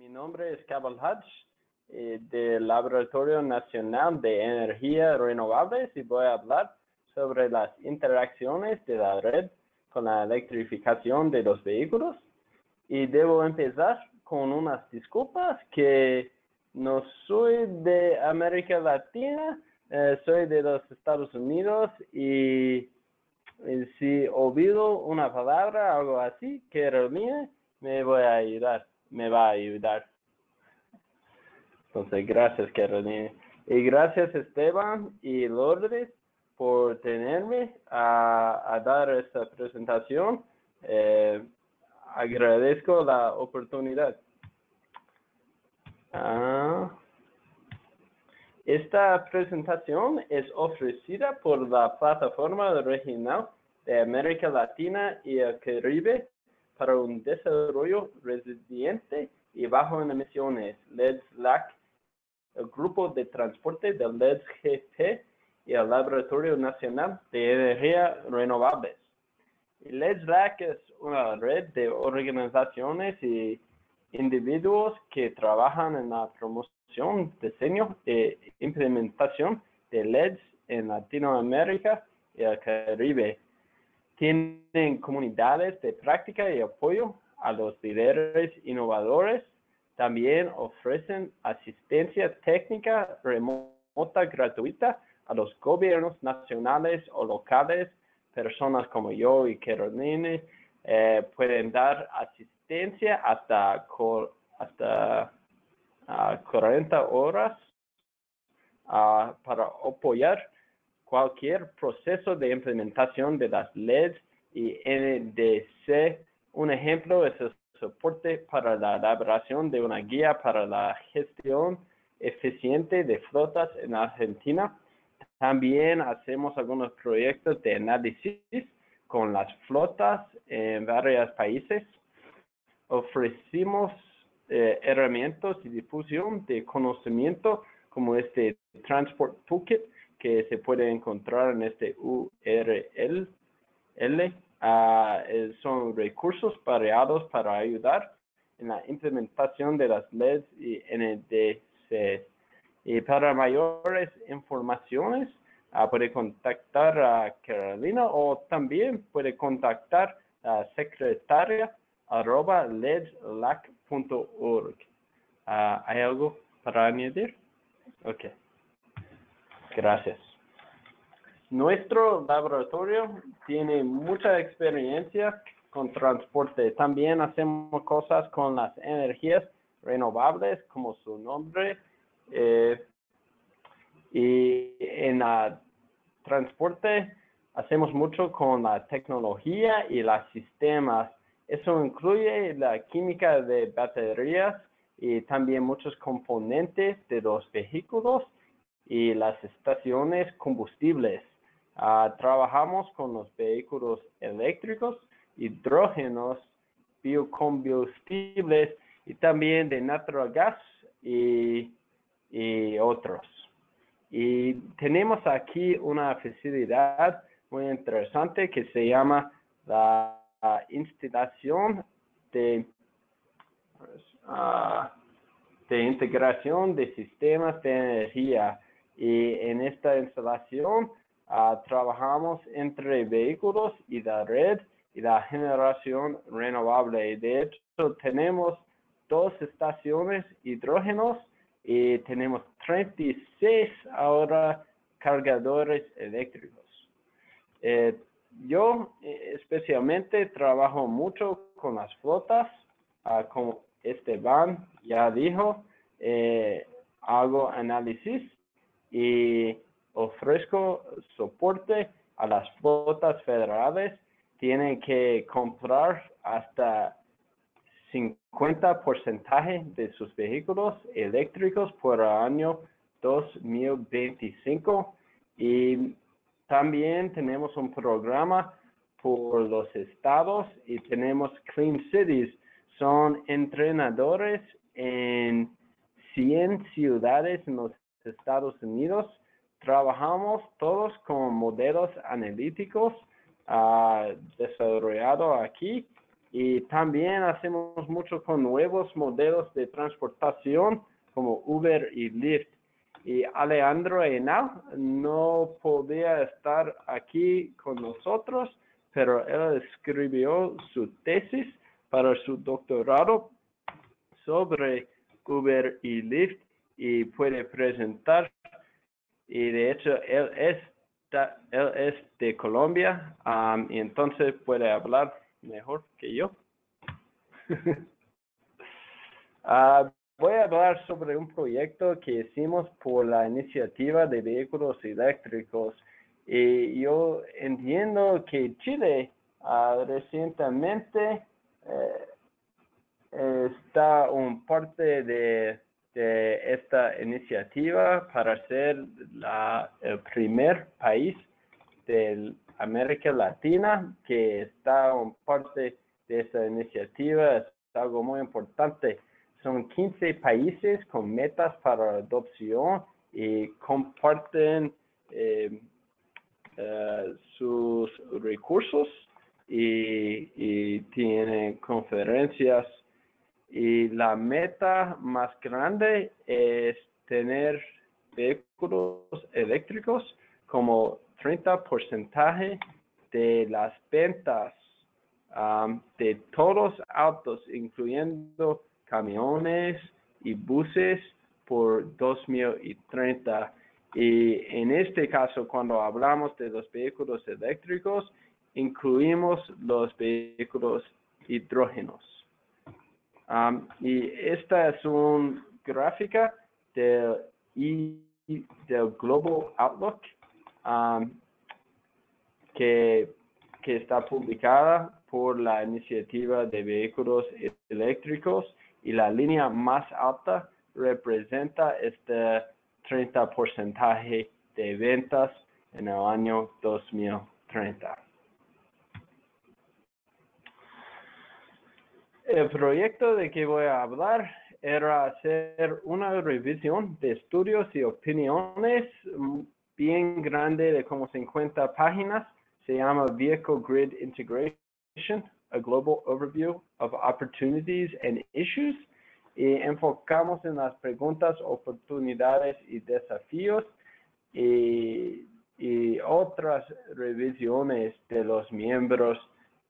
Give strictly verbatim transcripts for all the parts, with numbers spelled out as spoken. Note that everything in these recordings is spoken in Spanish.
Mi nombre es Cabell Hodge, eh, del Laboratorio Nacional de Energía Renovables, y voy a hablar sobre las interacciones de la red con la electrificación de los vehículos. Y debo empezar con unas disculpas que no soy de América Latina, eh, soy de los Estados Unidos, y eh, si olvido una palabra o algo así, Carolina me voy a ayudar, me va a ayudar. Entonces, gracias Carolina. Y gracias Esteban y Lourdes por tenerme a, a dar esta presentación. Eh, Agradezco la oportunidad. Ah, esta presentación es ofrecida por la Plataforma Regional de América Latina y el Caribe para un desarrollo resiliente y bajo en emisiones, L E D S L A C, el Grupo de Transporte del L E D S G T y el Laboratorio Nacional de Energía Renovables. L E D S L A C es una red de organizaciones y individuos que trabajan en la promoción, diseño e implementación de L E Ds en Latinoamérica y el Caribe. Tienen comunidades de práctica y apoyo a los líderes innovadores. También ofrecen asistencia técnica remota gratuita a los gobiernos nacionales o locales. Personas como yo y Caroline eh, pueden dar asistencia hasta, hasta uh, cuarenta horas uh, para apoyar cualquier proceso de implementación de las L E Ds y N D C. Un ejemplo es el soporte para la elaboración de una guía para la gestión eficiente de flotas en Argentina. También hacemos algunos proyectos de análisis con las flotas en varios países. Ofrecimos eh, herramientas y difusión de conocimiento como este Transport Toolkit que se puede encontrar en este U R L. Uh, son recursos variados para ayudar en la implementación de las L E Ds y N D Cs. Y para mayores informaciones, uh, puede contactar a Carolina o también puede contactar a secretaria arroba leds lac punto org. Uh, ¿Hay algo para añadir? Ok. Gracias. Nuestro laboratorio tiene mucha experiencia con transporte. También hacemos cosas con las energías renovables, como su nombre. Eh, y en el transporte hacemos mucho con la tecnología y los sistemas. Eso incluye la química de baterías y también muchos componentes de los vehículos y las estaciones combustibles. Uh, trabajamos con los vehículos eléctricos, hidrógenos, biocombustibles y también de natural gas y y otros. Y tenemos aquí una facilidad muy interesante que se llama la instalación de, uh, de integración de sistemas de energía. Y en esta instalación uh, trabajamos entre vehículos y la red y la generación renovable. De hecho, tenemos dos estaciones hidrógenos y tenemos treinta y seis ahora cargadores eléctricos. Eh, yo especialmente trabajo mucho con las flotas, ah, como Esteban ya dijo, eh, hago análisis y ofrezco soporte a las flotas federales. Tienen que comprar hasta cincuenta por ciento de sus vehículos eléctricos por el año dos mil veinticinco. Y también tenemos un programa por los estados y tenemos Clean Cities. Son entrenadores en cien ciudades en los Estados Unidos. Trabajamos todos con modelos analíticos uh, desarrollados aquí. Y también hacemos mucho con nuevos modelos de transportación como Uber y Lyft. Y Alejandro Henao no podía estar aquí con nosotros, pero él escribió su tesis para su doctorado sobre Uber y Lyft y puede presentar. Y de hecho, él es, él es de Colombia, um, y entonces puede hablar mejor que yo. uh, Voy a hablar sobre un proyecto que hicimos por la Iniciativa de Vehículos Eléctricos. Y yo entiendo que Chile uh, recientemente eh, está un parte de, de esta iniciativa para ser la, el primer país de América Latina que está un parte de esta iniciativa. Es algo muy importante. Son quince países con metas para adopción y comparten eh, eh, sus recursos y, y tienen conferencias. Y la meta más grande es tener vehículos eléctricos como treinta por ciento de las ventas um, de todos los autos, incluyendo camiones y buses por dos mil treinta. Y en este caso, cuando hablamos de los vehículos eléctricos, incluimos los vehículos hidrógenos. Um, y esta es una gráfica del, del Global Outlook um, que, que está publicada por la Iniciativa de Vehículos Eléctricos. Y la línea más alta representa este treinta por ciento de ventas en el año dos mil treinta. El proyecto de que voy a hablar era hacer una revisión de estudios y opiniones bien grande de como cincuenta páginas. Se llama Vehicle Grid Integration, a Global Overview of Opportunities and Issues, y enfocamos en las preguntas, oportunidades y desafíos, y, y otras revisiones de los miembros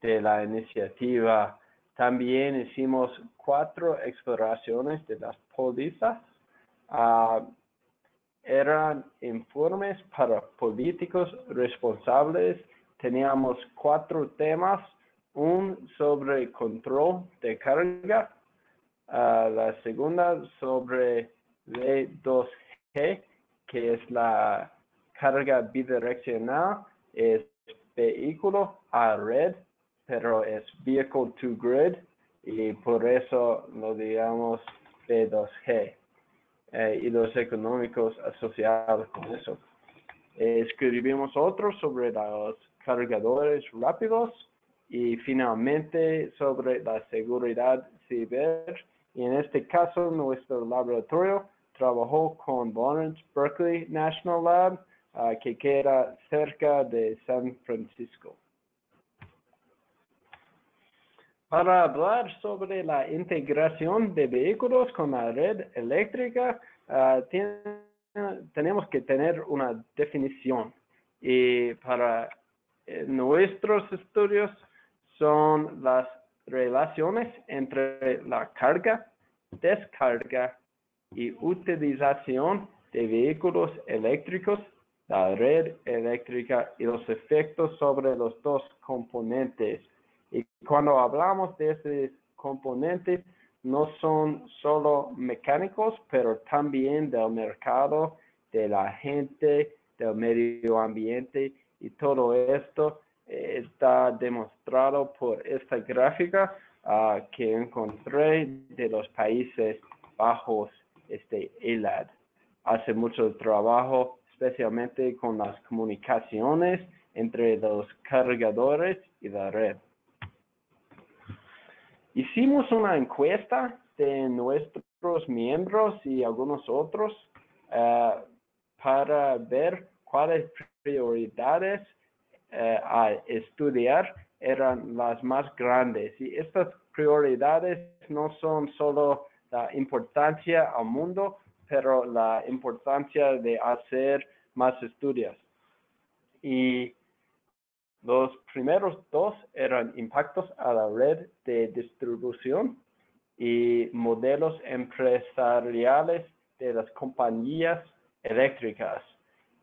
de la iniciativa. También hicimos cuatro exploraciones de las pólizas. Uh, eran informes para políticos responsables. Teníamos cuatro temas. Un sobre control de carga, uh, la segunda sobre L E D S G T, que es la carga bidireccional, es vehículo a red, pero es vehicle to grid, y por eso lo digamos L E D S G T, eh, y los económicos asociados con eso. Eh, escribimos otro sobre los cargadores rápidos, y finalmente sobre la seguridad ciber. Y en este caso, nuestro laboratorio trabajó con Lawrence Berkeley National Lab, uh, que queda cerca de San Francisco. Para hablar sobre la integración de vehículos con la red eléctrica, uh, tiene, tenemos que tener una definición. Y para eh, nuestros estudios, son las relaciones entre la carga, descarga y utilización de vehículos eléctricos, la red eléctrica y los efectos sobre los dos componentes. Y cuando hablamos de esos componentes, no son solo mecánicos, pero también del mercado, de la gente, del medio ambiente, y todo esto está demostrado por esta gráfica uh, que encontré de los Países Bajos, este Elaad. Hace mucho trabajo, especialmente con las comunicaciones entre los cargadores y la red. Hicimos una encuesta de nuestros miembros y algunos otros uh, para ver cuáles prioridades Uh, a estudiar eran las más grandes. Y estas prioridades no son solo la importancia al mundo, pero la importancia de hacer más estudios. Y los primeros dos eran impactos a la red de distribución y modelos empresariales de las compañías eléctricas.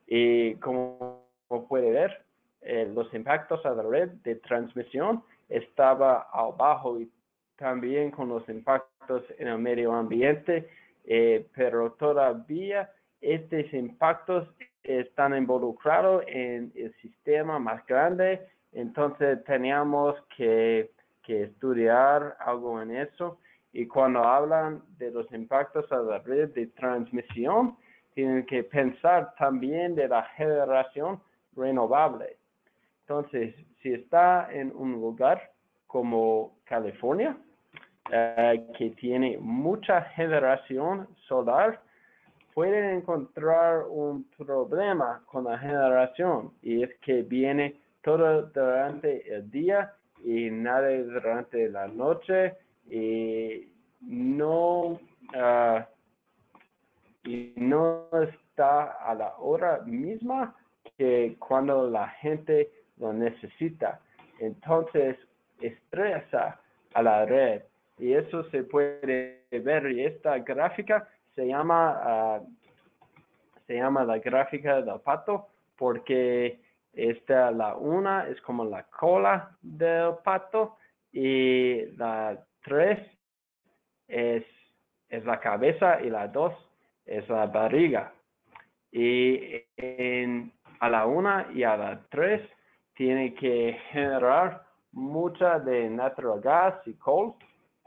Y como puede ver, eh, los impactos a la red de transmisión estaba abajo y también con los impactos en el medio ambiente, eh, pero todavía estos impactos están involucrados en el sistema más grande, entonces teníamos que, que estudiar algo en eso. Y cuando hablan de los impactos a la red de transmisión, tienen que pensar también de la generación renovable. Entonces, si está en un lugar como California, eh, que tiene mucha generación solar, pueden encontrar un problema con la generación, y es que viene todo durante el día y nada durante la noche, y no, uh, y no está a la hora misma que cuando la gente lo necesita. Entonces, estresa a la red, y eso se puede ver, y esta gráfica se llama, uh, se llama la gráfica del pato, porque esta, la una es como la cola del pato, y la tres es, es la cabeza, y la dos es la barriga. Y en, a la una y a la tres tiene que generar mucha de natural gas y coal,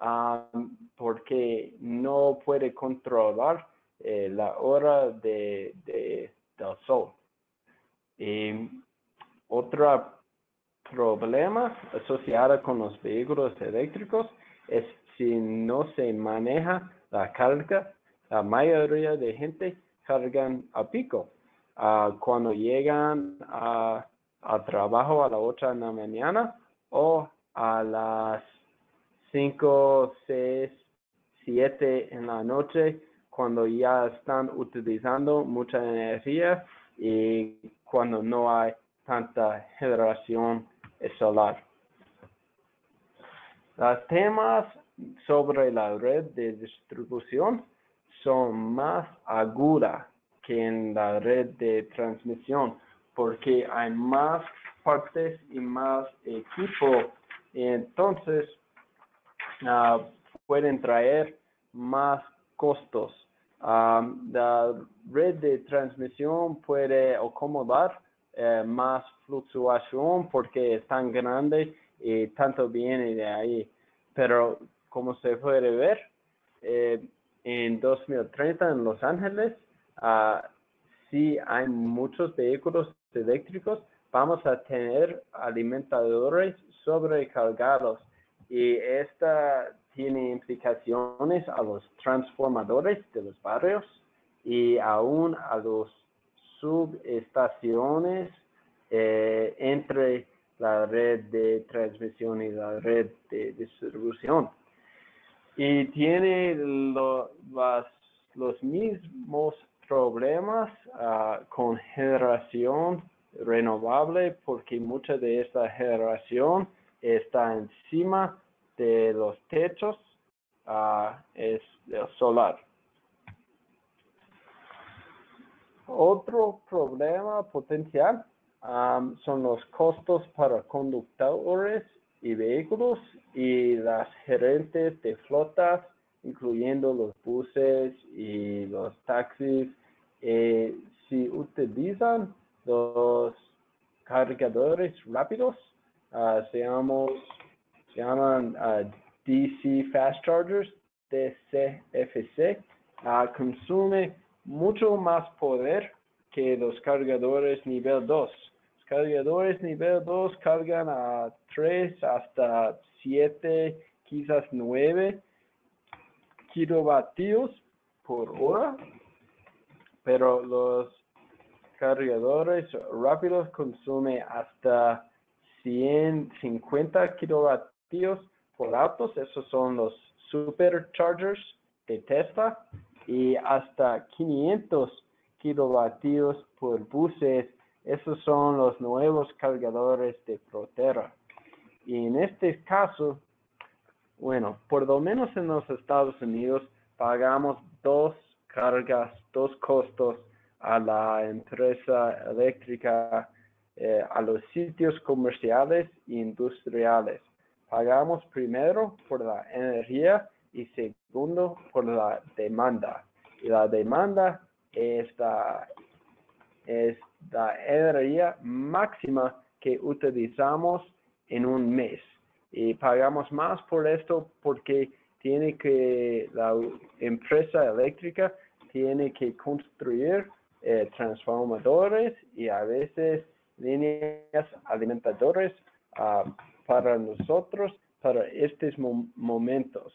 Um, porque no puede controlar eh, la hora de, de, del sol. Y otro problema asociado con los vehículos eléctricos es si no se maneja la carga. La mayoría de gente cargan a pico. Uh, cuando llegan a, a trabajo a las ocho de la mañana o a las cinco, seis, siete en la noche, cuando ya están utilizando mucha energía y cuando no hay tanta generación solar. Los temas sobre la red de distribución son más agudos que en la red de transmisión, porque hay más partes y más equipo. Entonces, Uh, pueden traer más costos. Um, la red de transmisión puede acomodar eh, más fluctuación porque es tan grande y tanto viene de ahí. Pero como se puede ver, eh, en dos mil treinta en Los Ángeles, uh, si hay muchos vehículos eléctricos, vamos a tener alimentadores sobrecargados. Y esta tiene implicaciones a los transformadores de los barrios y aún a los subestaciones eh, entre la red de transmisión y la red de distribución. Y tiene lo, las, los mismos problemas uh, con generación renovable, porque mucha de esta generación está encima de los techos, uh, es el solar. Otro problema potencial um, son los costos para conductores y vehículos y las gerentes de flotas, incluyendo los buses y los taxis. Eh, si utilizan los cargadores rápidos, Uh, se, llamamos, se llaman uh, D C Fast Chargers, D C F C, uh, consume mucho más poder que los cargadores nivel dos. Los cargadores nivel dos cargan a tres hasta siete, quizás nueve kilovatios por hora, pero los cargadores rápidos consumen hasta ciento cincuenta kilovatios por autos. Esos son los superchargers de Tesla, y hasta quinientos kilovatios por buses. Esos son los nuevos cargadores de Proterra. Y en este caso, bueno, por lo menos en los Estados Unidos, pagamos dos cargas, dos costos a la empresa eléctrica, eh, a los sitios comerciales e industriales. Pagamos primero por la energía y segundo por la demanda. Y la demanda es la, es la energía máxima que utilizamos en un mes. Y pagamos más por esto porque tiene que, la empresa eléctrica tiene que construir eh, transformadores y a veces líneas alimentadoras uh, para nosotros, para estos mo momentos.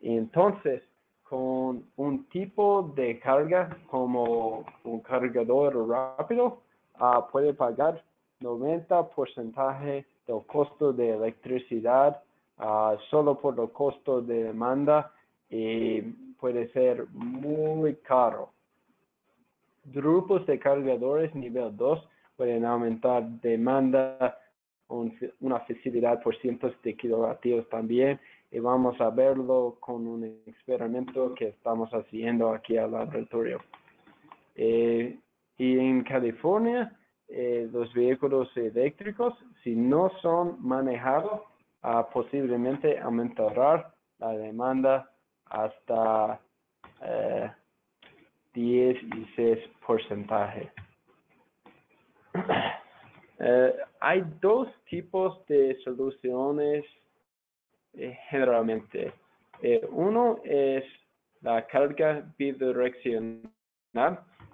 Y entonces, con un tipo de carga como un cargador rápido, uh, puede pagar noventa por ciento del costo de electricidad uh, solo por el costo de demanda, y puede ser muy caro. Grupos de cargadores nivel dos pueden aumentar demanda un, una facilidad por cientos de kilovatios también, y vamos a verlo con un experimento que estamos haciendo aquí al laboratorio. Eh, y en California, Eh, los vehículos eléctricos, si no son manejados, uh, posiblemente aumentará la demanda hasta uh, dieciséis por ciento. uh, hay dos tipos de soluciones eh, generalmente. Eh, uno es la carga bidireccional.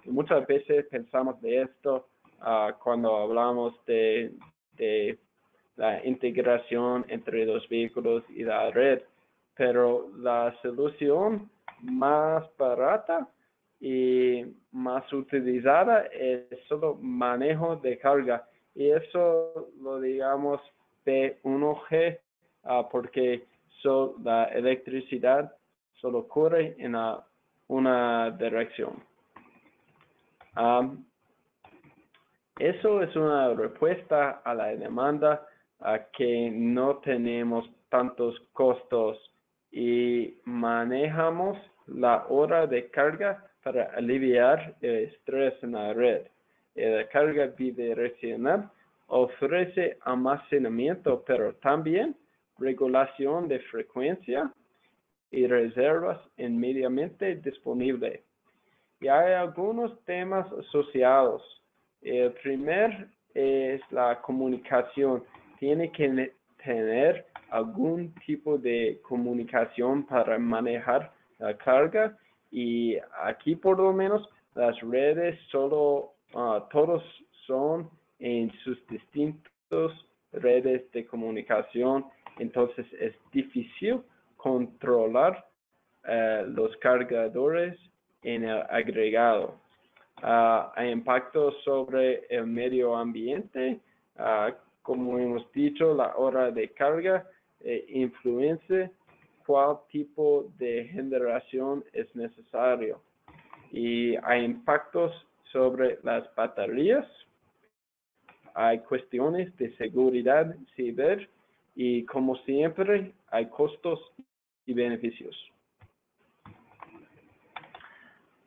Muchas veces pensamos de esto Uh, cuando hablamos de, de la integración entre los vehículos y la red, pero la solución más barata y más utilizada es solo manejo de carga, y eso lo digamos V uno G uh, porque so, la electricidad solo corre en la, una dirección. Um, Eso es una respuesta a la demanda, a que no tenemos tantos costos y manejamos la hora de carga para aliviar el estrés en la red. La carga bidireccional ofrece almacenamiento, pero también regulación de frecuencia y reservas en medio ambiente disponible. Y hay algunos temas asociados. El primer es la comunicación. Tiene que tener algún tipo de comunicación para manejar la carga, y aquí por lo menos las redes solo, uh, todos son en sus distintas redes de comunicación, entonces es difícil controlar uh, los cargadores en el agregado. Uh, hay impactos sobre el medio ambiente. Uh, como hemos dicho, la hora de carga eh, influencia cuál tipo de generación es necesario. Y hay impactos sobre las baterías. Hay cuestiones de seguridad ciber. Y como siempre, hay costos y beneficios.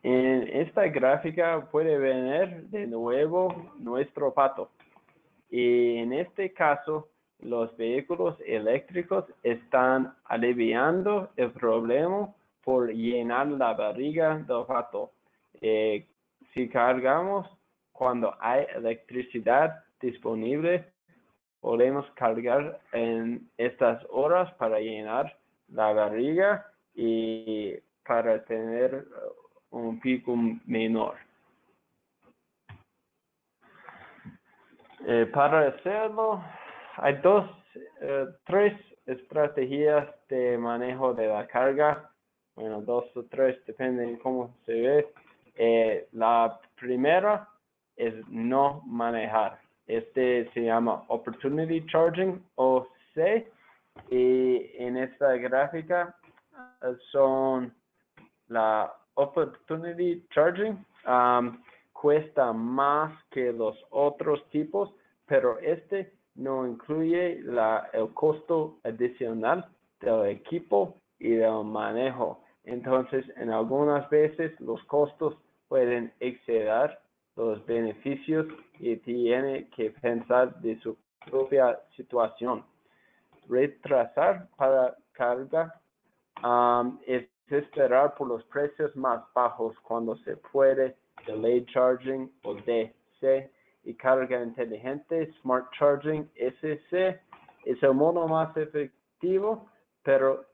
En esta gráfica puede venir de nuevo nuestro pato. Y en este caso, los vehículos eléctricos están aliviando el problema por llenar la barriga del pato. Eh, si cargamos cuando hay electricidad disponible, podemos cargar en estas horas para llenar la barriga y para tener un pico menor. Eh, para hacerlo, hay dos, eh, tres estrategias de manejo de la carga. Bueno, dos o tres, depende de cómo se ve. Eh, la primera es no manejar. Este se llama Opportunity Charging, O C, y en esta gráfica son la Opportunity Charging. Um, cuesta más que los otros tipos, pero este no incluye la, el costo adicional del equipo y del manejo. Entonces, en algunas veces los costos pueden exceder los beneficios y tiene que pensar de su propia situación. Retrasar para carga um, es esperar por los precios más bajos cuando se puede, delay charging o D C, y carga inteligente, Smart Charging, S C, es el modo más efectivo, pero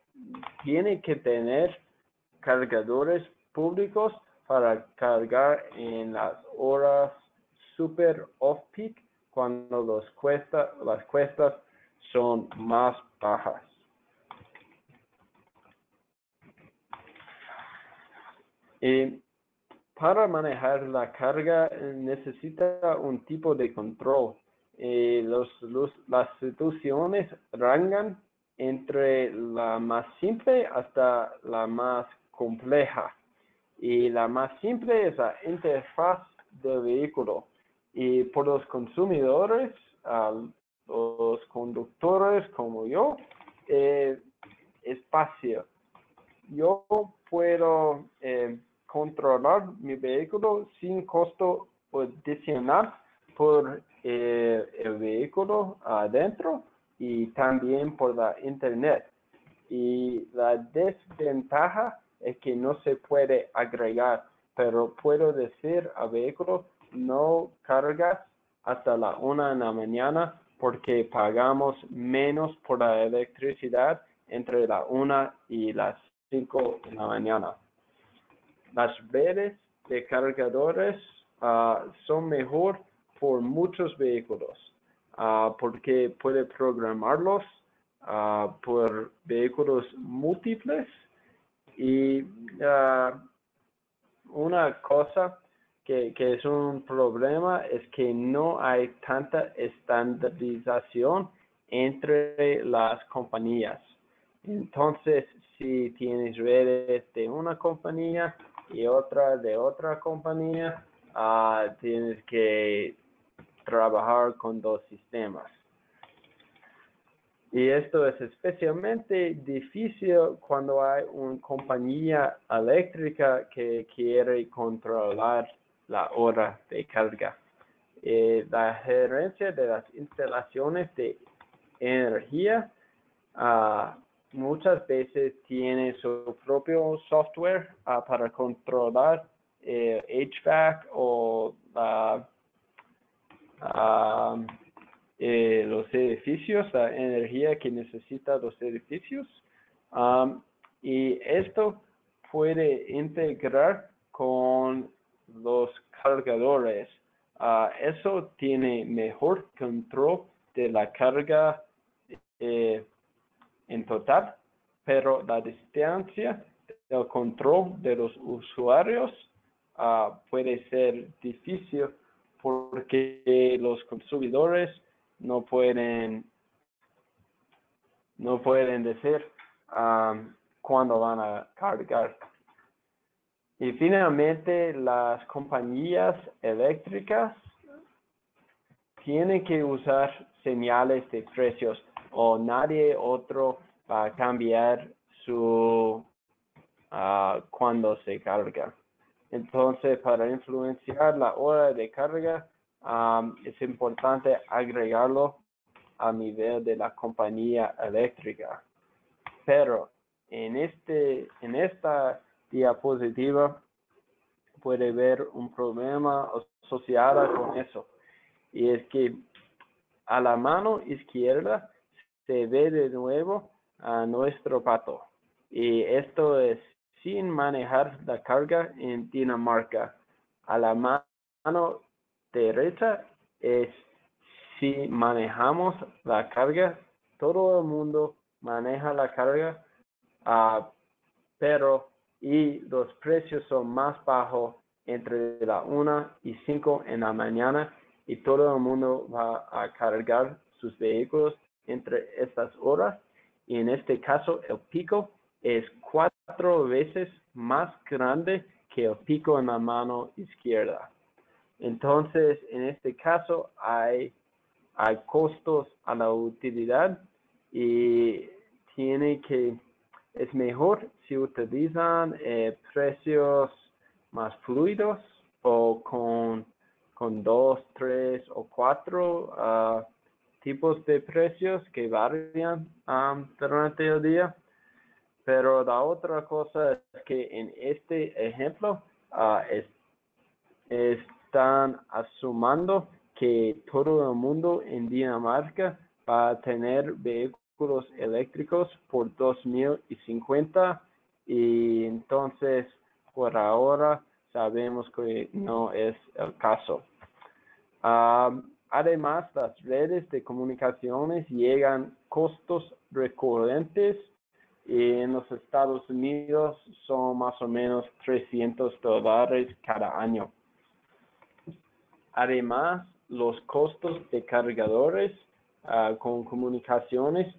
tiene que tener cargadores públicos para cargar en las horas super off-peak cuando los cuesta, las cuestas son más bajas. Y para manejar la carga necesita un tipo de control. Eh, los, los, las soluciones rangan entre la más simple hasta la más compleja. Y la más simple es la interfaz del vehículo. Y por los consumidores, a los conductores como yo, eh, es fácil. Yo puedo Eh, controlar mi vehículo sin costo adicional por eh, el vehículo adentro y también por la internet. Y la desventaja es que no se puede agregar, pero puedo decir al vehículo no cargas hasta la una de la mañana porque pagamos menos por la electricidad entre la una y las cinco de la mañana. Las redes de cargadores uh, son mejor por muchos vehículos uh, porque puede programarlos uh, por vehículos múltiples. Y uh, una cosa que, que es un problema es que no hay tanta estandarización entre las compañías. Entonces, si tienes redes de una compañía y otra de otra compañía, uh, tienes que trabajar con dos sistemas. Y esto es especialmente difícil cuando hay una compañía eléctrica que quiere controlar la hora de carga. Eh, la gerencia de las instalaciones de energía uh, muchas veces tiene su propio software uh, para controlar el H V A C o la, uh, eh, los edificios, la energía que necesitan los edificios. Um, y esto puede integrar con los cargadores. Uh, eso tiene mejor control de la carga eh, en total, pero la distancia del control de los usuarios uh, puede ser difícil porque los consumidores no pueden, no pueden decir um, cuándo van a cargar. Y finalmente, las compañías eléctricas tienen que usar señales de precios o nadie otro va a cambiar su uh, cuando se carga. Entonces, para influenciar la hora de carga, um, es importante agregarlo a nivel de la compañía eléctrica. Pero en, este, en esta diapositiva puede haber un problema asociado con eso. Y es que a la mano izquierda se ve de nuevo a nuestro pato. Y esto es sin manejar la carga en Dinamarca. A la mano derecha es si manejamos la carga. Todo el mundo maneja la carga, uh, pero y los precios son más bajos entre la una y cinco en la mañana. y todo el mundo va a cargar sus vehículos entre estas horas, y en este caso el pico es cuatro veces más grande que el pico en la mano izquierda. Entonces, en este caso hay, hay costos a la utilidad y tiene que, es mejor si utilizan eh, precios más fluidos o con, con dos, tres o cuatro uh, tipos de precios que varían um, durante el día. Pero la otra cosa es que en este ejemplo uh, es, están asumiendo que todo el mundo en Dinamarca va a tener vehículos eléctricos por dos mil cincuenta, y entonces por ahora sabemos que no es el caso. Uh, además, las redes de comunicaciones llegan costos recurrentes. En los Estados Unidos son más o menos trescientos dólares cada año. Además, los costos de cargadores uh, con comunicaciones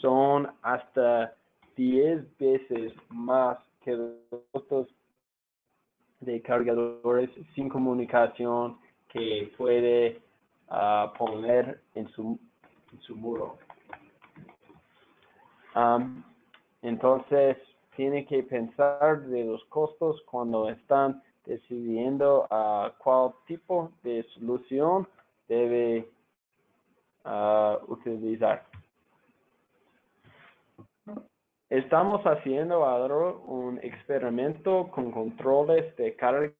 son hasta diez veces más que los costos de cargadores sin comunicación que puede uh, poner en su, en su muro. Um, Entonces, tiene que pensar de los costos cuando están decidiendo uh, cuál tipo de solución debe uh, utilizar. Estamos haciendo ahora un experimento con controles de carga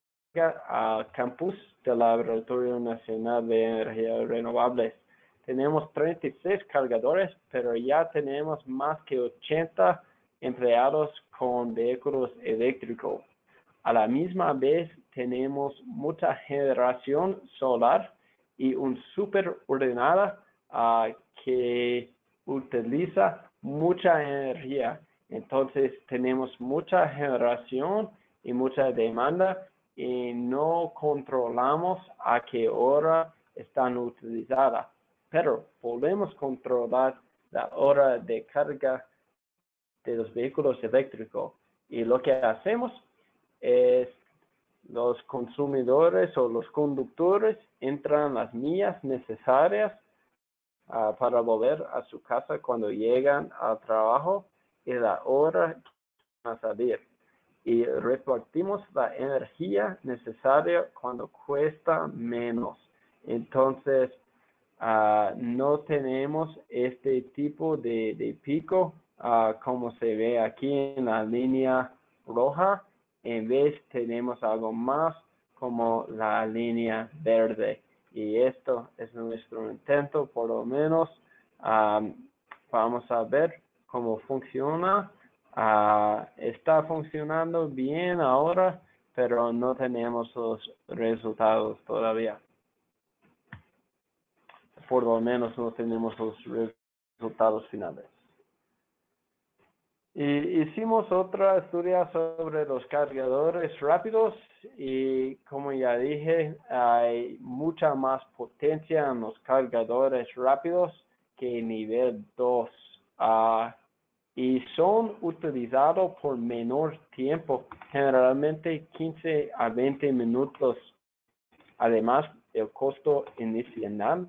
al campus del Laboratorio Nacional de Energía Renovables. Tenemos treinta y seis cargadores, pero ya tenemos más que ochenta empleados con vehículos eléctricos. A la misma vez, tenemos mucha generación solar y un superordenada uh, que utiliza mucha energía. Entonces, tenemos mucha generación y mucha demanda, y no controlamos a qué hora están utilizadas. Pero podemos controlar la hora de carga de los vehículos eléctricos. Y lo que hacemos es los consumidores o los conductores entran las millas necesarias uh, para volver a su casa cuando llegan al trabajo y la hora para salir. Y repartimos la energía necesaria cuando cuesta menos. Entonces, Uh, no tenemos este tipo de, de pico, uh, como se ve aquí en la línea roja. En vez tenemos algo más como la línea verde. Y esto es nuestro intento, por lo menos. Um, vamos a ver cómo funciona. Uh, está funcionando bien ahora, pero no tenemos los resultados todavía. Por lo menos no tenemos los resultados finales. Y hicimos otra estudia sobre los cargadores rápidos, y como ya dije, hay mucha más potencia en los cargadores rápidos que en nivel dos. Uh, y son utilizados por menor tiempo, generalmente quince a veinte minutos. Además, el costo inicial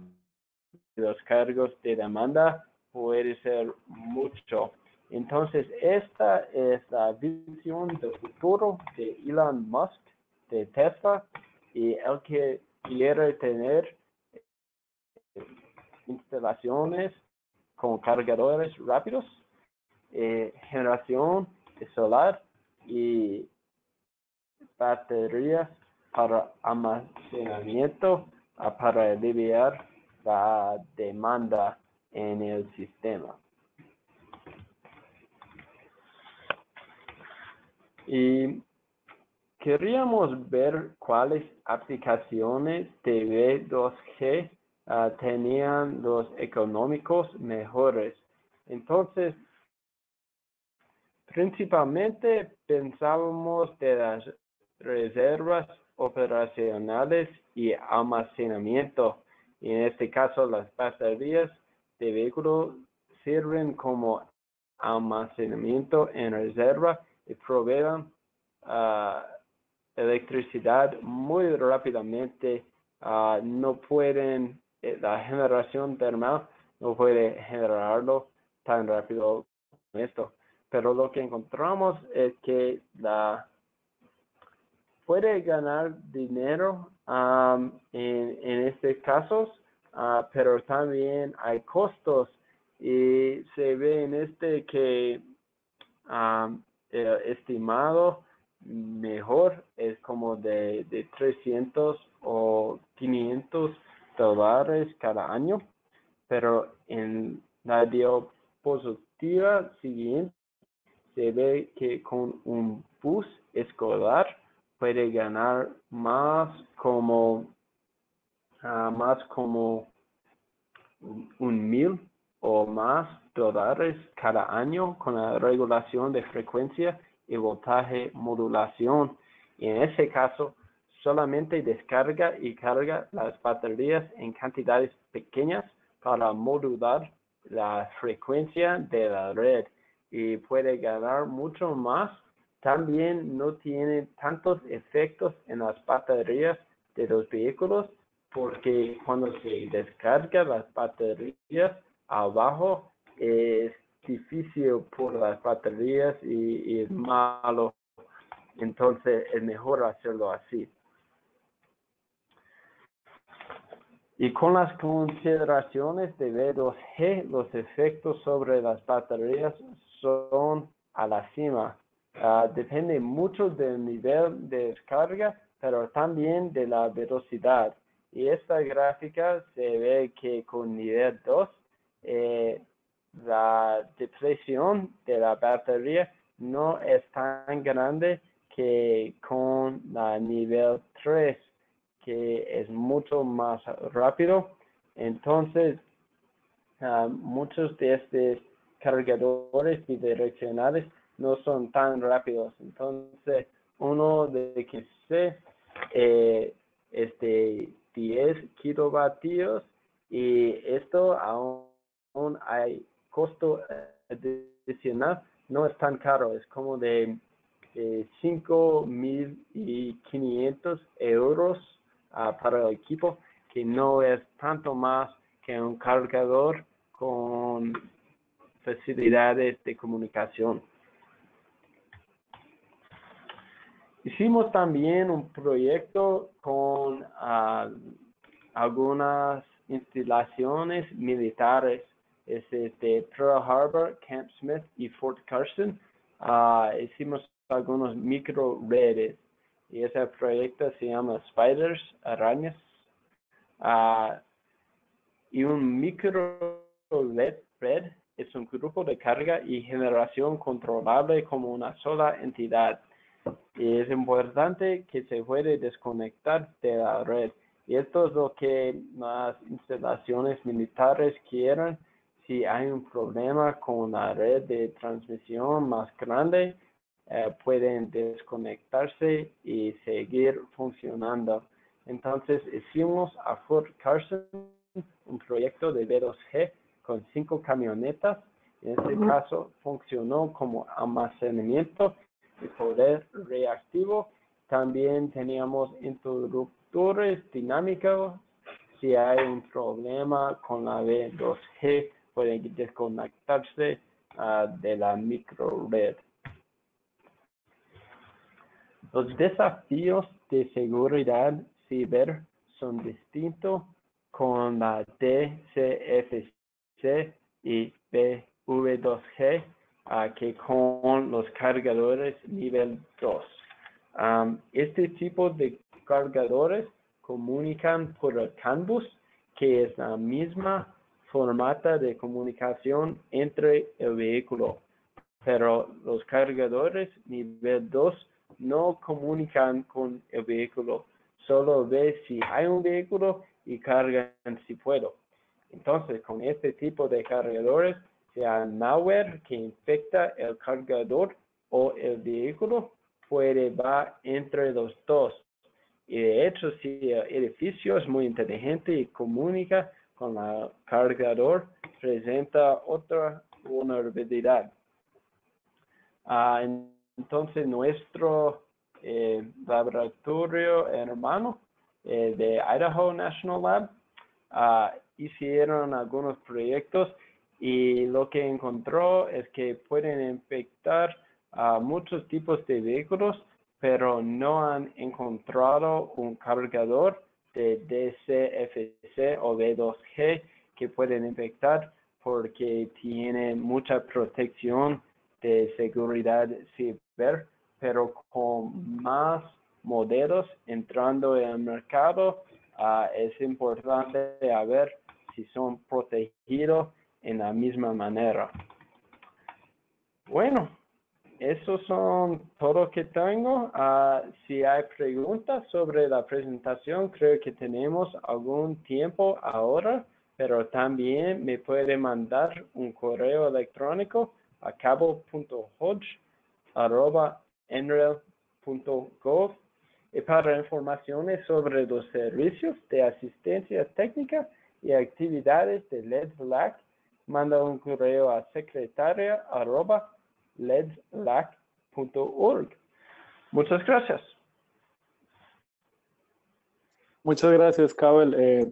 los cargos de demanda puede ser mucho. Entonces, esta es la visión del futuro de Elon Musk, de Tesla, y el que quiere tener instalaciones con cargadores rápidos, eh, generación de solar y baterías para almacenamiento uh, para aliviar la demanda en el sistema. Y queríamos ver cuáles aplicaciones de V dos G uh, tenían los económicos mejores. Entonces, principalmente pensábamos de las reservas operacionales y almacenamiento. Y en este caso, las baterías de vehículo sirven como almacenamiento en reserva y proveen uh, electricidad muy rápidamente. Uh, no pueden, la generación termal no puede generarlo tan rápido como esto. Pero lo que encontramos es que la puede ganar dinero um, en, en estos casos, uh, pero también hay costos. Y se ve en este que um, el estimado mejor es como de, de trescientos o quinientos dólares cada año. Pero en la diapositiva siguiente se ve que con un bus escolar puede ganar más como uh, más como un mil o más dólares cada año con la regulación de frecuencia y voltaje modulación. Y en ese caso, solamente descarga y carga las baterías en cantidades pequeñas para modular la frecuencia de la red y puede ganar mucho más. También no tiene tantos efectos en las baterías de los vehículos porque cuando se descarga las baterías abajo es difícil por las baterías y, y es malo. Entonces es mejor hacerlo así. Y con las consideraciones de V dos G, los efectos sobre las baterías son a la cima. Uh, depende mucho del nivel de descarga, pero también de la velocidad. Y esta gráfica se ve que con nivel dos, eh, la depresión de la batería no es tan grande que con la nivel tres, que es mucho más rápido. Entonces, uh, muchos de estos cargadores bidireccionales no son tan rápidos. Entonces, uno de que sé eh, este diez kilovatios y esto aún, aún hay costo adicional, no es tan caro, es como de eh, cinco mil quinientos euros uh, para el equipo, que no es tanto más que un cargador con facilidades de comunicación. Hicimos también un proyecto con uh, algunas instalaciones militares, es de Pearl Harbor, Camp Smith y Fort Carson. Uh, hicimos algunos micro redes y ese proyecto se llama Spiders, arañas. Uh, y un micro red, red es un grupo de carga y generación controlable como una sola entidad. Y es importante que se puede desconectar de la red. Y esto es lo que las instalaciones militares quieren. Si hay un problema con la red de transmisión más grande, eh, pueden desconectarse y seguir funcionando. Entonces, hicimos a Fort Carson un proyecto de V dos G con cinco camionetas. En este caso, funcionó como almacenamiento de poder reactivo. También teníamos interruptores dinámicos. Si hay un problema con la V dos G, pueden desconectarse uh, de la micro red. Los desafíos de seguridad ciber son distintos con la D C F C y V dos G. Uh, que con los cargadores nivel dos. Um, este tipo de cargadores comunican por el CAN bus, que es la misma formata de comunicación entre el vehículo, pero los cargadores nivel dos no comunican con el vehículo, solo ve si hay un vehículo y cargan si puedo. Entonces, con este tipo de cargadores, sea malware que infecta el cargador o el vehículo, puede va entre los dos Y de hecho, si el edificio es muy inteligente y comunica con el cargador, presenta otra vulnerabilidad. Ah, entonces, nuestro eh, laboratorio hermano eh, de Idaho National Lab ah, hicieron algunos proyectos y lo que encontró es que pueden infectar a muchos tipos de vehículos, pero no han encontrado un cargador de D C F C o V dos G que pueden infectar porque tiene mucha protección de seguridad ciber, pero con más modelos entrando en el mercado, uh, es importante saber si son protegidos en la misma manera. Bueno, esos son todo lo que tengo. Uh, si hay preguntas sobre la presentación, creo que tenemos algún tiempo ahora, pero también me puede mandar un correo electrónico a cabell punto hodge arroba enrel punto gov y para informaciones sobre los servicios de asistencia técnica y actividades de L E D S L A C, manda un correo a secretaria arroba leds lac punto org. Muchas gracias. Muchas gracias, Cabell. Eh,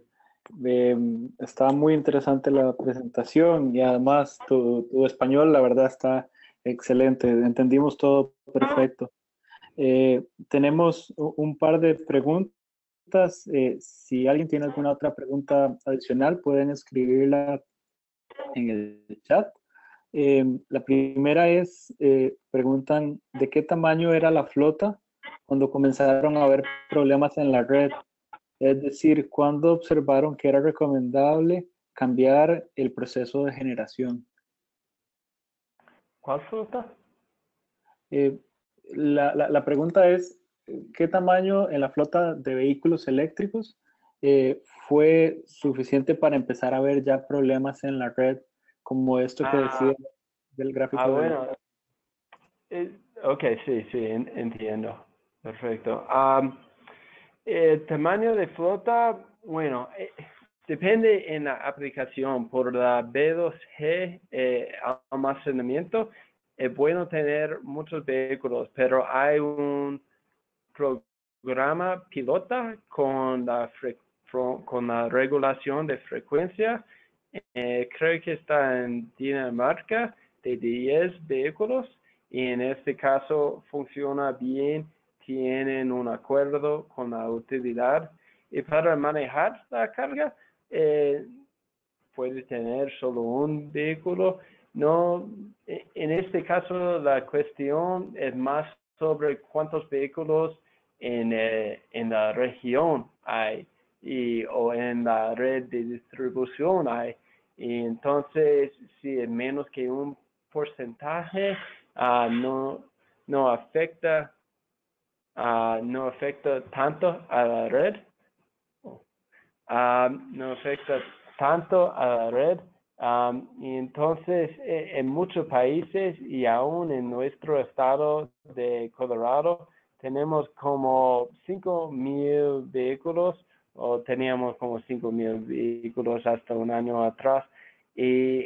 eh, está muy interesante la presentación y además tu, tu español, la verdad, está excelente. Entendimos todo perfecto. Eh, tenemos un par de preguntas. Eh, si alguien tiene alguna otra pregunta adicional, pueden escribirla en el chat. Eh, la primera es, eh, preguntan, ¿de qué tamaño era la flota cuando comenzaron a haber problemas en la red? Es decir, ¿cuándo observaron que era recomendable cambiar el proceso de generación? ¿Cuál flota? Eh, la, la, la pregunta es, ¿qué tamaño en la flota de vehículos eléctricos eh, fue suficiente para empezar a ver ya problemas en la red? Como esto que decía ah, del gráfico. Ah, de... bueno. Eh, ok, sí, sí, en, entiendo. Perfecto. Um, el tamaño de flota, bueno, eh, depende en la aplicación. Por la V dos G eh, almacenamiento, es bueno tener muchos vehículos, pero hay un programa pilota con la, con la regulación de frecuencia. Eh, creo que está en Dinamarca de diez vehículos y en este caso funciona bien, tienen un acuerdo con la utilidad y para manejar la carga eh, puede tener solo un vehículo. No, en este caso la cuestión es más sobre cuántos vehículos en, eh, en la región hay. Y, o en la red de distribución hay. Y entonces, si es menos que un porcentaje, uh, no, no, afecta, uh, no afecta tanto a la red. Uh, no afecta tanto a la red. Um, y entonces, en muchos países y aún en nuestro estado de Colorado, tenemos como cinco mil vehículos o teníamos como cinco mil vehículos hasta un año atrás, y,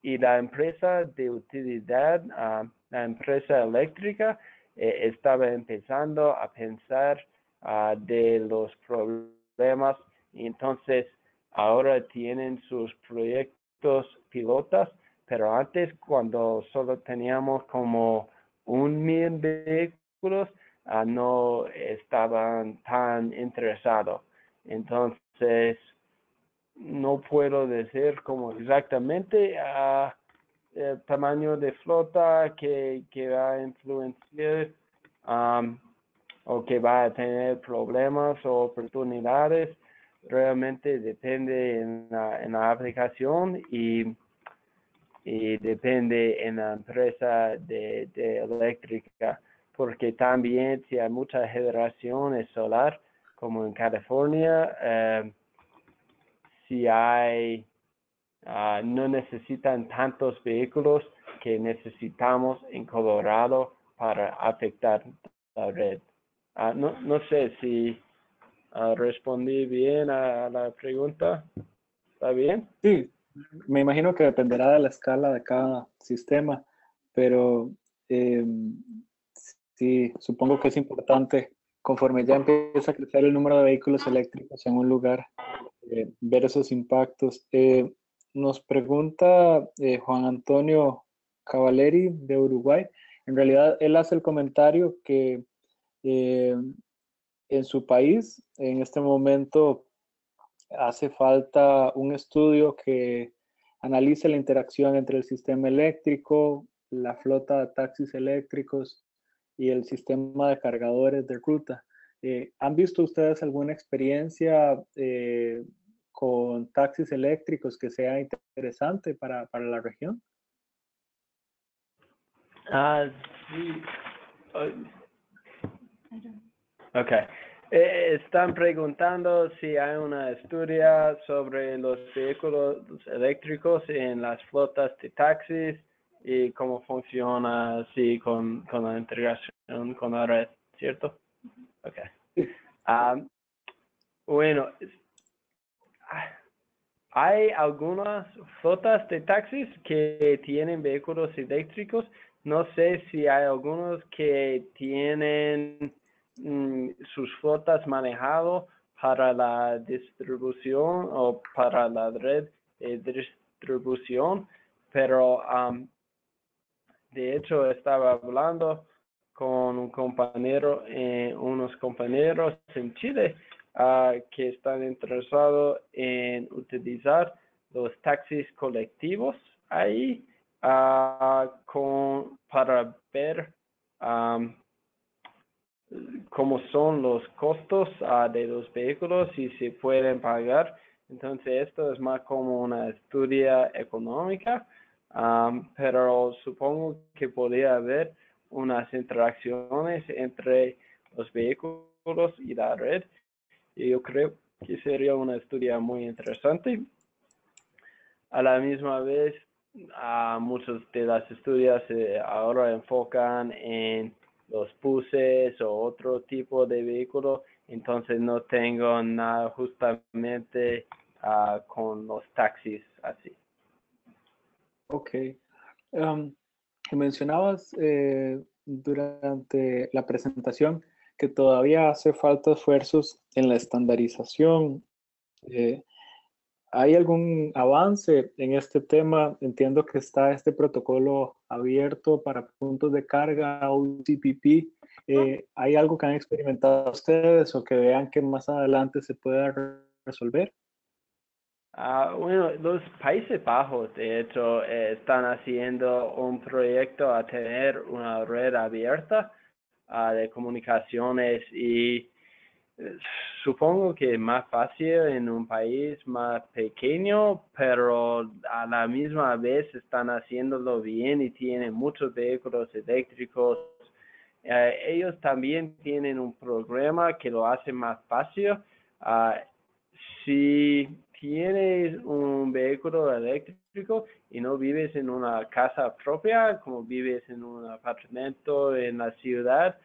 y la empresa de utilidad, uh, la empresa eléctrica, eh, estaba empezando a pensar uh, de los problemas, y entonces ahora tienen sus proyectos pilotas, pero antes cuando solo teníamos como un mil vehículos, uh, no estaban tan interesados. Entonces, no puedo decir como exactamente uh, el tamaño de flota que, que va a influenciar um, o que va a tener problemas o oportunidades. Realmente depende en la, en la aplicación y, y depende en la empresa de, de eléctrica, porque también si hay mucha generación solar, como en California, eh, si hay, uh, no necesitan tantos vehículos que necesitamos en Colorado para afectar la red. Ah, no, no sé si ah, respondí bien a la pregunta. ¿Está bien? Sí, me imagino que dependerá de la escala de cada sistema, pero eh, sí, supongo que es importante, conforme ya empieza a crecer el número de vehículos eléctricos en un lugar, eh, ver esos impactos. Eh, nos pregunta eh, Juan Antonio Cavaleri de Uruguay. En realidad, él hace el comentario que eh, en su país, en este momento, hace falta un estudio que analice la interacción entre el sistema eléctrico, la flota de taxis eléctricos y el sistema de cargadores de ruta. Eh, ¿Han visto ustedes alguna experiencia eh, con taxis eléctricos que sea interesante para, para la región? Ah, sí. Ok. Eh, están preguntando si hay una estudia sobre los vehículos eléctricos en las flotas de taxis y cómo funciona así con, con la integración con la red, ¿cierto? Ok. Um, bueno, hay algunas flotas de taxis que tienen vehículos eléctricos. No sé si hay algunos que tienen mm, sus flotas manejadas para la distribución o para la red de distribución, pero um, de hecho, estaba hablando con un compañero, eh, unos compañeros en Chile uh, que están interesados en utilizar los taxis colectivos ahí uh, con, para ver um, cómo son los costos uh, de los vehículos y si pueden pagar. Entonces, esto es más como una estudia económica. Um, pero supongo que podría haber unas interacciones entre los vehículos y la red. Y yo creo que sería una estudia muy interesante. A la misma vez, uh, muchas de las estudias eh, ahora enfocan en los buses o otro tipo de vehículo. Entonces no tengo nada justamente uh, con los taxis así. Ok. Um, mencionabas eh, durante la presentación que todavía hace falta esfuerzos en la estandarización. Eh, ¿Hay algún avance en este tema? Entiendo que está este protocolo abierto para puntos de carga o U C P P. Eh, ¿Hay algo que han experimentado ustedes o que vean que más adelante se pueda resolver? Uh, bueno, los Países Bajos, de hecho, eh, están haciendo un proyecto a tener una red abierta uh, de comunicaciones y eh, supongo que es más fácil en un país más pequeño, pero a la misma vez están haciéndolo bien y tienen muchos vehículos eléctricos. Eh, ellos también tienen un programa que lo hace más fácil. Uh, si tienes un vehículo eléctrico y no vives en una casa propia, como vives en un apartamento en la ciudad,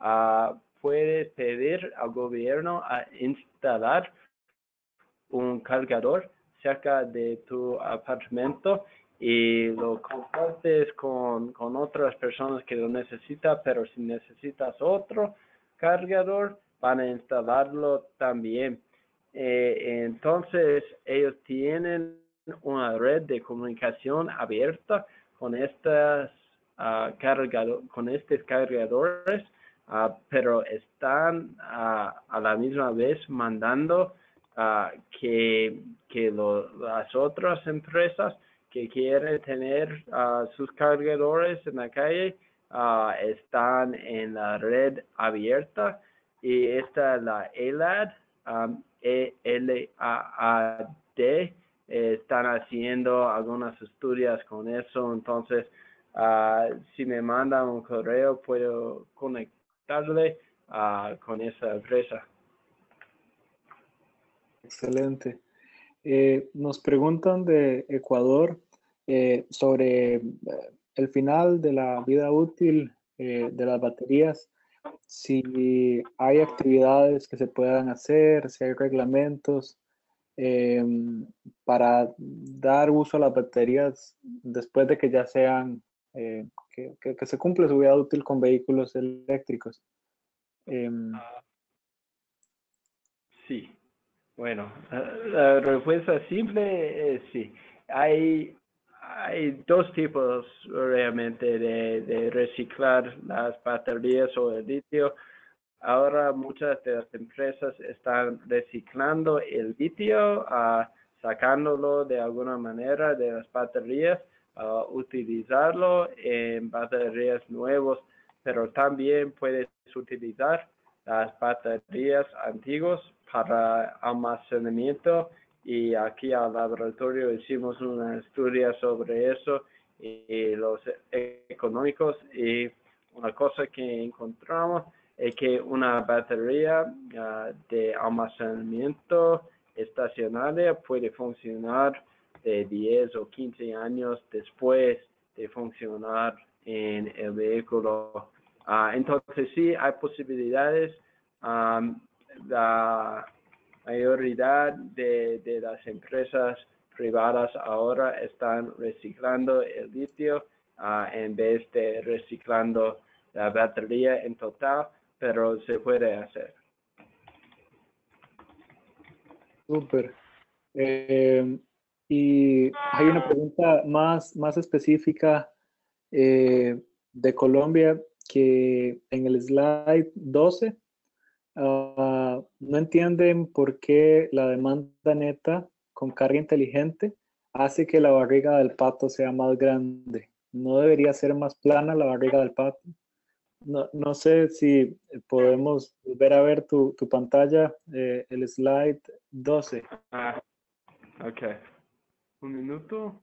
uh, puedes pedir al gobierno a instalar un cargador cerca de tu apartamento y lo compartes con, con otras personas que lo necesitan, pero si necesitas otro cargador, van a instalarlo también. Eh, entonces, ellos tienen una red de comunicación abierta con, estas, uh, cargado, con estos cargadores, uh, pero están uh, a la misma vez mandando uh, que, que lo, las otras empresas que quieren tener uh, sus cargadores en la calle uh, están en la red abierta, y esta es la Elaad. Um, E L A A D, eh, están haciendo algunas estudias con eso. Entonces, uh, si me mandan un correo, puedo conectarle uh, con esa empresa. Excelente. Eh, nos preguntan de Ecuador eh, sobre el final de la vida útil eh, de las baterías. si hay actividades que se puedan hacer, si hay reglamentos eh, para dar uso a las baterías después de que ya sean, eh, que, que, que se cumple su vida útil con vehículos eléctricos. Eh, sí, bueno, la respuesta simple es sí. Hay... Hay dos tipos realmente de, de reciclar las baterías o el litio. Ahora muchas de las empresas están reciclando el litio, uh, sacándolo de alguna manera de las baterías, uh, utilizarlo en baterías nuevas, pero también puedes utilizar las baterías antiguas para almacenamiento. Y aquí al laboratorio hicimos una estudia sobre eso y, y los económicos. Y una cosa que encontramos es que una batería uh, de almacenamiento estacionaria puede funcionar de diez o quince años después de funcionar en el vehículo. Uh, entonces sí, hay posibilidades. Um, la, La mayoría de, de las empresas privadas ahora están reciclando el litio uh, en vez de reciclando la batería en total, pero se puede hacer. Súper. Eh, y hay una pregunta más, más específica eh, de Colombia, que en el slide doce. Uh, no entienden por qué la demanda neta con carga inteligente hace que la barriga del pato sea más grande. ¿No debería ser más plana la barriga del pato? No, no sé si podemos volver a ver tu, tu pantalla, eh, el slide doce. Ah, ok. Un minuto.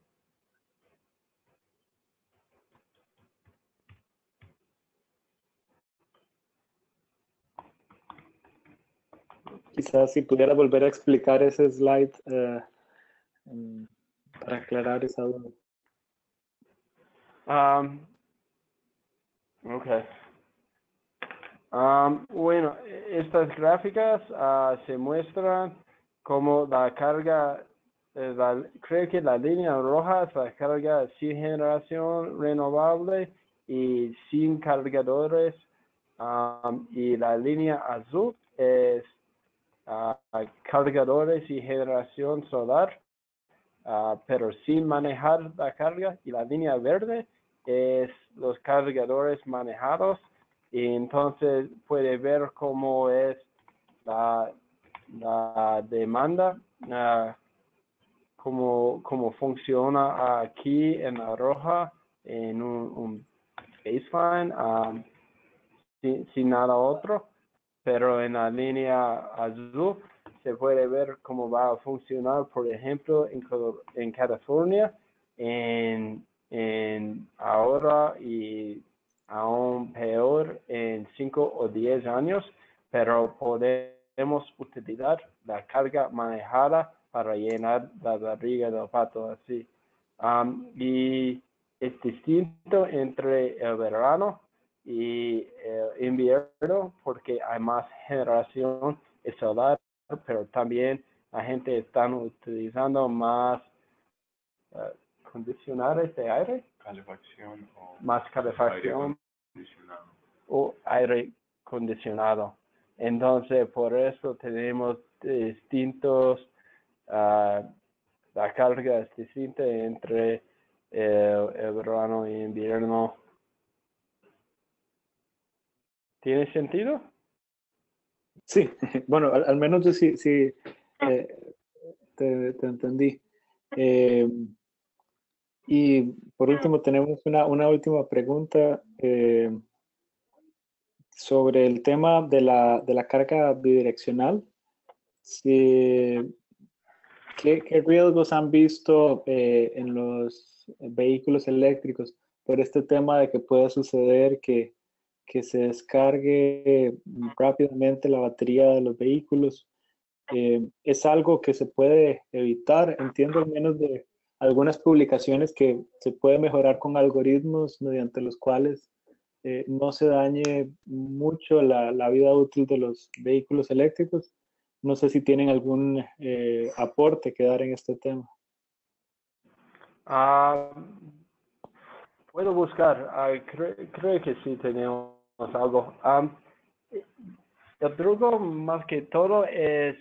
Quizás si pudiera volver a explicar ese slide uh, para aclarar esa duda. Um, ok. Um, bueno, estas gráficas uh, se muestran como la carga, eh, la, creo que la línea roja es la carga sin generación renovable y sin cargadores. Um, y la línea azul es Uh, cargadores y generación solar, uh, pero sin manejar la carga, y la línea verde es los cargadores manejados. Y entonces puede ver cómo es la, la demanda, uh, cómo, cómo funciona aquí en la roja, en un, un baseline, um, sin, sin nada otro. Pero en la línea azul se puede ver cómo va a funcionar, por ejemplo, en, en California, en, en ahora y aún peor en cinco o diez años, pero podemos utilizar la carga manejada para llenar la barriga del pato así. Um, y es distinto entre el verano y el invierno, porque hay más generación solar, pero también la gente está utilizando más uh, condicionadores de aire, calefacción o más calefacción aire o aire acondicionado. Entonces por eso tenemos distintos, uh, la carga es distinta entre el, el verano y el invierno. ¿Tiene sentido? Sí, bueno, al, al menos yo sí, sí eh, te, te entendí. Eh, y por último tenemos una, una última pregunta eh, sobre el tema de la, de la carga bidireccional. Si, ¿qué, qué riesgos han visto eh, en los vehículos eléctricos por este tema de que pueda suceder que que se descargue rápidamente la batería de los vehículos? Eh, es algo que se puede evitar. Entiendo al menos de algunas publicaciones que se puede mejorar con algoritmos mediante los cuales eh, no se dañe mucho la, la vida útil de los vehículos eléctricos. No sé si tienen algún eh, aporte que dar en este tema. Ah, puedo buscar. Ah, creo, creo que sí tenemos algo. Ah, el truco más que todo es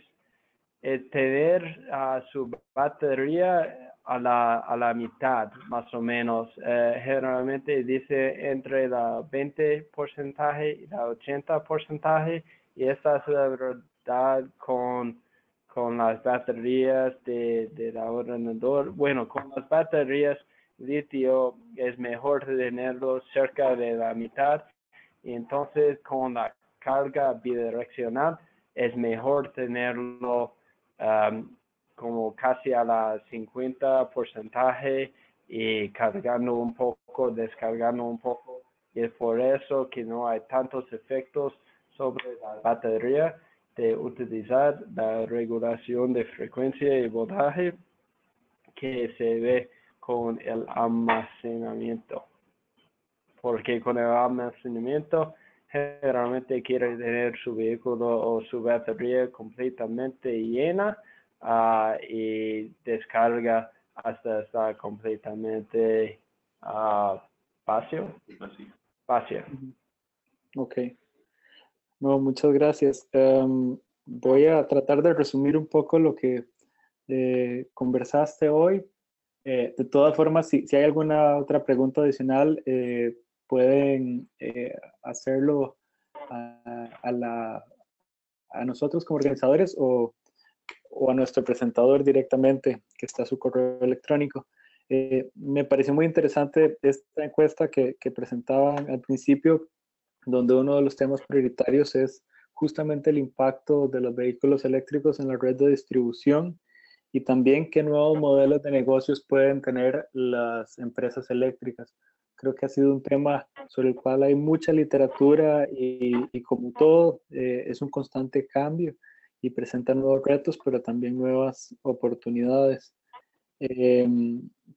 eh, tener ah, su batería a la, a la mitad, más o menos. Eh, generalmente dice entre la veinte por ciento y la ochenta por ciento, y esa es la verdad con, con las baterías de, de la ordenador. Bueno, con las baterías litio es mejor tenerlos cerca de la mitad, y entonces con la carga bidireccional es mejor tenerlo um, como casi a la cincuenta por ciento y cargando un poco, descargando un poco. Y es por eso que no hay tantos efectos sobre la batería de utilizar la regulación de frecuencia y voltaje que se ve con el almacenamiento. Porque con el almacenamiento generalmente quiere tener su vehículo o su batería completamente llena. Uh, y descarga hasta estar completamente uh, vacío. Vacío. Ok. No, muchas gracias. Um, voy a tratar de resumir un poco lo que eh, conversaste hoy. Eh, de todas formas, si, si hay alguna otra pregunta adicional, eh, pueden eh, hacerlo a, a, la, a nosotros como organizadores o o a nuestro presentador directamente, que está a su correo electrónico. Eh, me pareció muy interesante esta encuesta que, que presentaban al principio, donde uno de los temas prioritarios es justamente el impacto de los vehículos eléctricos en la red de distribución y también qué nuevos modelos de negocios pueden tener las empresas eléctricas. Creo que ha sido un tema sobre el cual hay mucha literatura y, y como todo, eh, es un constante cambio y presentan nuevos retos, pero también nuevas oportunidades. Eh,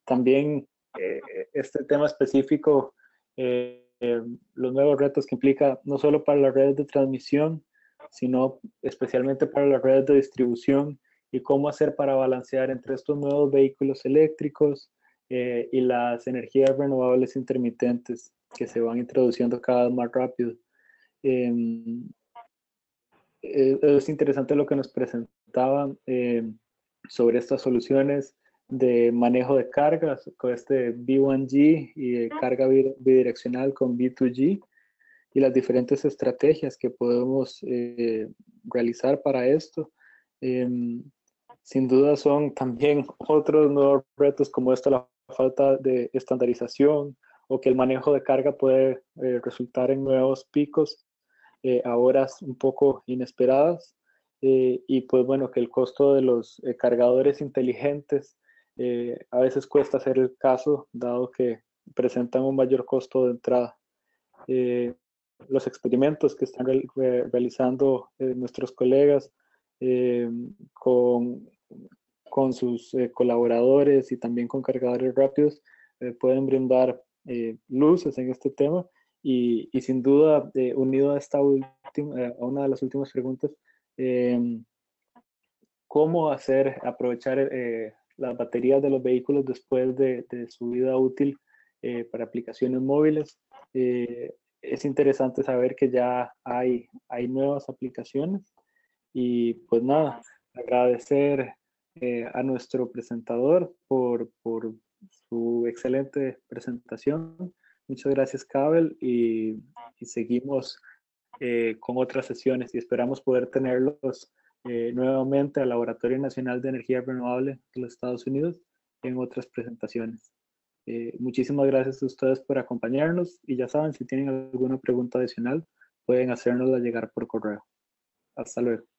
también eh, este tema específico, eh, eh, los nuevos retos que implica no solo para las redes de transmisión, sino especialmente para las redes de distribución y cómo hacer para balancear entre estos nuevos vehículos eléctricos eh, y las energías renovables intermitentes que se van introduciendo cada vez más rápido. Eh, Es interesante lo que nos presentaban eh, sobre estas soluciones de manejo de cargas con este V uno G y carga bidireccional con V dos G y las diferentes estrategias que podemos eh, realizar para esto. Eh, sin duda son también otros nuevos retos como esta, la falta de estandarización o que el manejo de carga puede eh, resultar en nuevos picos Eh, a horas un poco inesperadas eh, y pues bueno, que el costo de los eh, cargadores inteligentes eh, a veces cuesta hacer el caso dado que presentan un mayor costo de entrada. Eh, los experimentos que están re re realizando eh, nuestros colegas eh, con, con sus eh, colaboradores y también con cargadores rápidos eh, pueden brindar eh, luces en este tema. Y, y sin duda, eh, unido a esta última, a una de las últimas preguntas, eh, ¿cómo hacer, aprovechar eh, las baterías de los vehículos después de, de su vida útil eh, para aplicaciones móviles? Eh, es interesante saber que ya hay, hay nuevas aplicaciones. Y pues nada, agradecer eh, a nuestro presentador por, por su excelente presentación. Muchas gracias, Cabell, y, y seguimos eh, con otras sesiones y esperamos poder tenerlos eh, nuevamente al Laboratorio Nacional de Energía Renovable de los Estados Unidos en otras presentaciones. Eh, muchísimas gracias a ustedes por acompañarnos y ya saben, si tienen alguna pregunta adicional, pueden hacérnosla llegar por correo. Hasta luego.